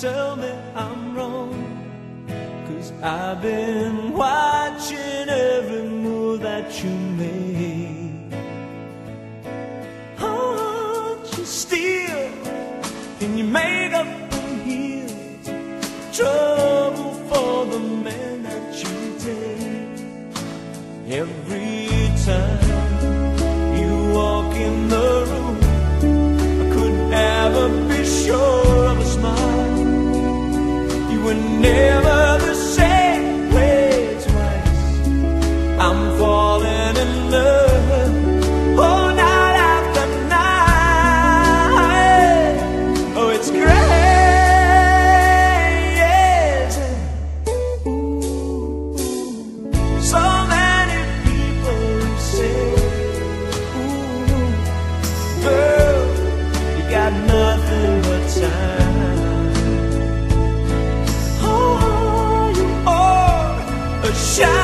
tell me I'm wrong, 'cause I've been watching every move that you made. Oh, you steal and you make up and heal trouble for the man that you take. Every time you walk in the room, I could never be sure. Never the same way twice. I'm falling in love, oh, night after night. Oh, it's crazy. So many people say, ooh, girl, you got nothing but time. Yeah.